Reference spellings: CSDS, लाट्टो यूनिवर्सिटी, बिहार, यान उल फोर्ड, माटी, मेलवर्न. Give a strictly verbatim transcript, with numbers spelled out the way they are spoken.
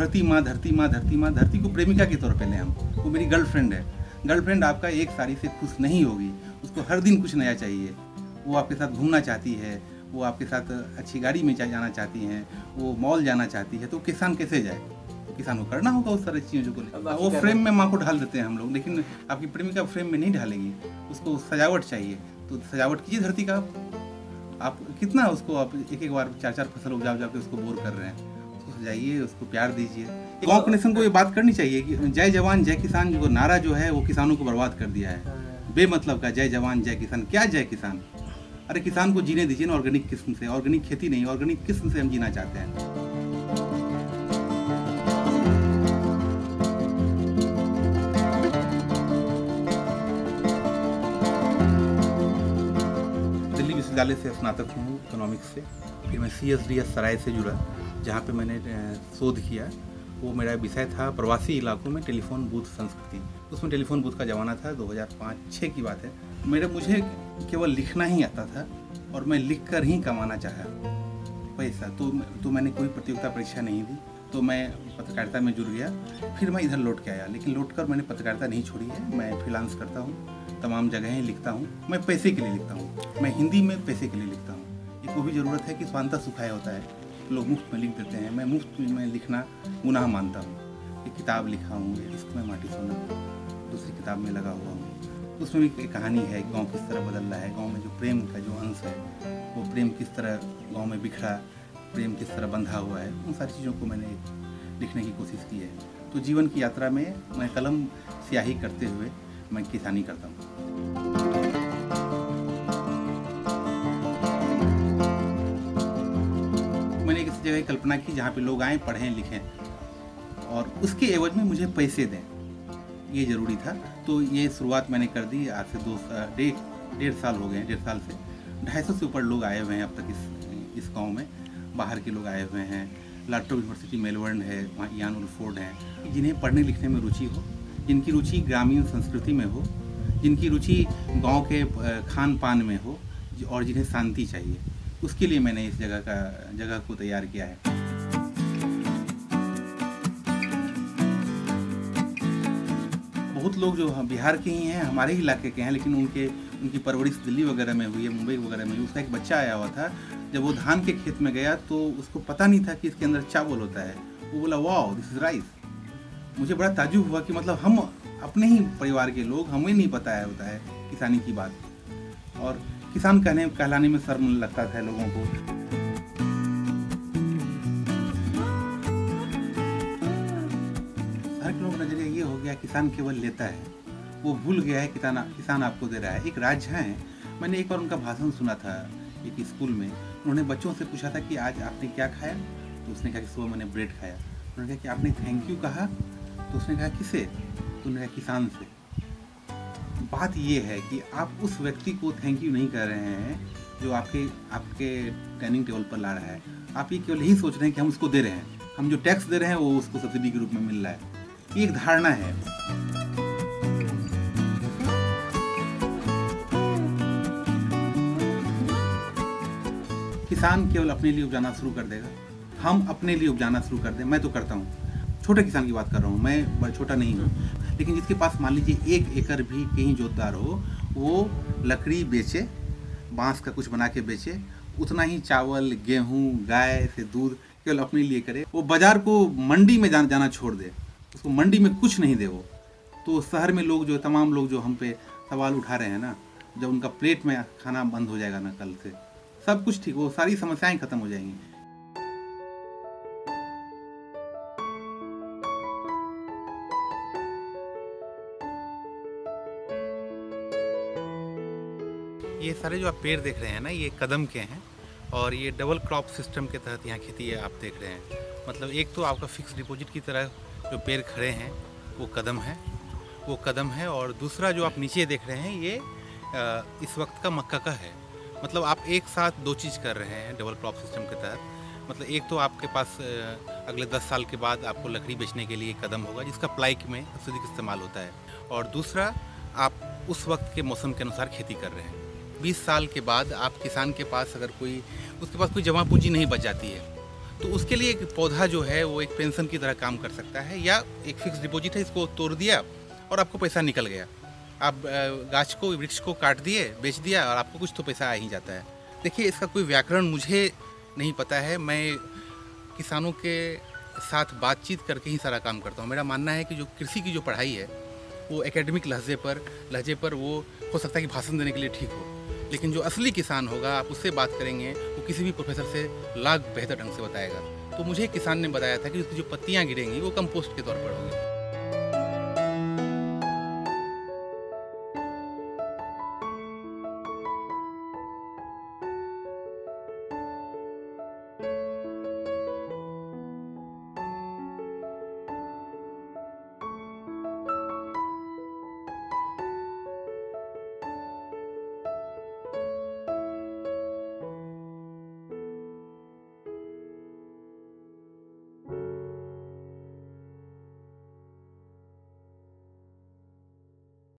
धरती माँ धरती माँ धरती माँ धरती को प्रेमिका के तौर पे लें हम, वो मेरी गर्लफ्रेंड है। गर्लफ्रेंड आपका एक साड़ी से खुश नहीं होगी, उसको हर दिन कुछ नया चाहिए। वो आपके साथ घूमना चाहती है, वो आपके साथ अच्छी गाड़ी में जाना चाहती हैं, वो मॉल जाना चाहती है, तो किसान कैसे जाए? किसान को करना होगा उस सारी चीज़ों को। वो फ्रेम में माँ को ढाल देते हैं हम लोग, लेकिन आपकी प्रेमिका फ्रेम में नहीं ढालेगी, उसको सजावट चाहिए। तो सजावट कीजिए धरती का आप, कितना उसको आप एक एक बार चार चार फसल उपजा उपजा के उसको बोर कर रहे हैं। उसको सजाइए, उसको प्यार दीजिए। गाँव के नेशन को ये बात करनी चाहिए कि जय जवान जय किसान जो नारा जो है वो किसानों को बर्बाद कर दिया है बेमतलब का। जय जवान जय किसान, क्या जय किसान? अरे किसान को जीने दीजिए ना ऑर्गेनिक किस्म से, ऑर्गेनिक खेती नहीं, ऑर्गेनिक किस्म से हम जीना चाहते हैं। विश्वविद्यालय से स्नातक हूँ इकोनॉमिक्स से, फिर मैं C S D S Sarai से जुड़ा, जहाँ पे मैंने शोध किया। वो मेरा विषय था प्रवासी इलाकों में टेलीफोन बूथ संस्कृति। उसमें टेलीफोन बूथ का ज़माना था, दो हज़ार पाँच छह की बात है। मेरे मुझे केवल लिखना ही आता था और मैं लिखकर ही कमाना चाहा पैसा, तो तो मैंने कोई प्रतियोगिता परीक्षा नहीं दी, तो मैं पत्रकारिता में जुड़ गया। फिर मैं इधर लौट के आया, लेकिन लौट कर मैंने पत्रकारिता नहीं छोड़ी है। मैं फ्रीलांस करता हूँ, तमाम जगहें लिखता हूँ, मैं पैसे के लिए लिखता हूँ, मैं हिंदी में पैसे के लिए लिखता हूँ। एक वो भी ज़रूरत है कि स्वांता सुखाया होता है, लोग मुफ्त में लिख देते हैं, मैं मुफ्त में लिखना गुनाह मानता हूँ। एक किताब लिखा हूँ इसमें माटी सोना, दूसरी किताब में लगा हुआ हूँ, उसमें भी एक कहानी है। गाँव किस तरह बदल रहा है, गाँव में जो प्रेम का जो अंश है वो प्रेम किस तरह गाँव में बिखरा, प्रेम किस तरह बंधा हुआ है, उन सारी चीज़ों को मैंने लिखने की कोशिश की है। तो जीवन की यात्रा में मैं कलम स्याही करते हुए मैं किसानी करता हूँ। मैंने किसी जगह कल्पना की जहाँ पे लोग आए, पढ़ें, लिखें और उसके एवज में मुझे पैसे दें, ये ज़रूरी था। तो ये शुरुआत मैंने कर दी आज से दो डेढ़ डेढ़ साल हो गए हैं। डेढ़ साल से ढाई सौ से ऊपर लोग आए हुए हैं अब तक। इस इस गाँव में बाहर के लोग आए हुए हैं, लाट्टो यूनिवर्सिटी मेलवर्न है, वहाँ यान उल फोर्ड हैं। जिन्हें पढ़ने लिखने में रुचि हो, जिनकी रुचि ग्रामीण संस्कृति में हो, जिनकी रुचि गांव के खान पान में हो और जिन्हें शांति चाहिए, उसके लिए मैंने इस जगह का जगह को तैयार किया है। बहुत लोग जो बिहार के ही हैं, हमारे ही इलाके के हैं, लेकिन उनके उनकी परवरिश दिल्ली वगैरह में हुई है, मुंबई वगैरह में हुई। उसका एक बच्चा आया हुआ था, जब वो धान के खेत में गया तो उसको पता नहीं था कि इसके अंदर चावल होता है। वो बोला वाओ दिस इज राइस। मुझे बड़ा ताजुब हुआ कि मतलब हम अपने ही परिवार के लोग, हमें नहीं पता है होता है किसानी की बात, और किसान कहने कहलाने में शर्म लगता था लोगों को। हर लोगों का नजरिया ये हो गया किसान केवल लेता है, वो भूल गया है किसान किसान आपको दे रहा है। एक राज्य है, मैंने एक बार उनका भाषण सुना था एक स्कूल में। उन्होंने बच्चों से पूछा था कि आज आपने क्या खाया, तो उसने कहा कि सुबह मैंने ब्रेड खाया। उन्होंने कहा कि आपने थैंक यू कहा, तो उसने कहा किसे, तो उन्होंने कहा किसान से। बात ये है कि आप उस व्यक्ति को थैंक यू नहीं कर रहे हैं जो आपके आपके डाइनिंग टेबल पर ला रहा है। आप ये केवल यही सोच रहे हैं कि हम उसको दे रहे हैं, हम जो टैक्स दे रहे हैं वो उसको सब्सिडी के रूप में मिल रहा है। ये एक धारणा है। किसान केवल अपने लिए उपजाना शुरू कर देगा, हम अपने लिए उपजाना शुरू कर दें। मैं तो करता हूँ, छोटे किसान की बात कर रहा हूँ, मैं छोटा नहीं हूँ, लेकिन जिसके पास मान लीजिए एक एकड़ भी कहीं जोतदार हो, वो लकड़ी बेचे, बांस का कुछ बना के बेचे, उतना ही चावल, गेहूँ, गाय से दूध केवल अपने लिए करे। वो बाजार को मंडी में जान जाना छोड़ दे, उसको मंडी में कुछ नहीं दे। वो तो शहर में लोग जो तमाम लोग जो हम पे सवाल उठा रहे हैं ना, जब उनका प्लेट में खाना बंद हो जाएगा ना कल से, सब कुछ ठीक, वो सारी समस्याएं खत्म हो जाएंगी। ये सारे जो आप पेड़ देख रहे हैं ना, ये कदम के हैं और ये डबल क्रॉप सिस्टम के तहत यहाँ खेती आप देख रहे हैं। मतलब एक तो आपका फिक्स डिपॉजिट की तरह जो पेड़ खड़े हैं वो कदम है, वो कदम है, और दूसरा जो आप नीचे देख रहे हैं ये इस वक्त का मक्का का है। मतलब आप एक साथ दो चीज़ कर रहे हैं डबल क्रॉप सिस्टम के तहत। मतलब एक तो आपके पास अगले दस साल के बाद आपको लकड़ी बेचने के लिए कदम होगा, जिसका प्लाई में अत्यधिक इस्तेमाल होता है, और दूसरा आप उस वक्त के मौसम के अनुसार खेती कर रहे हैं। बीस साल के बाद आप किसान के पास अगर कोई उसके पास कोई जमा पूंजी नहीं बच जाती है, तो उसके लिए एक पौधा जो है वो एक पेंशन की तरह काम कर सकता है, या एक फिक्स डिपॉजिट है, इसको तोड़ दिया और आपको पैसा निकल गया, आप गाछ को वृक्ष को काट दिए, बेच दिया और आपको कुछ तो पैसा आ ही जाता है। देखिए, इसका कोई व्याकरण मुझे नहीं पता है, मैं किसानों के साथ बातचीत करके ही सारा काम करता हूँ। मेरा मानना है कि जो कृषि की जो पढ़ाई है वो एकेडमिक लहजे पर लहजे पर वो हो सकता है कि भाषण देने के लिए ठीक हो, लेकिन जो असली किसान होगा आप उससे बात करेंगे वो किसी भी प्रोफेसर से लाख बेहतर ढंग से बताएगा। तो मुझे किसान ने बताया था कि उसकी जो पत्तियाँ गिरेंगी वो कंपोस्ट के तौर पर होगी।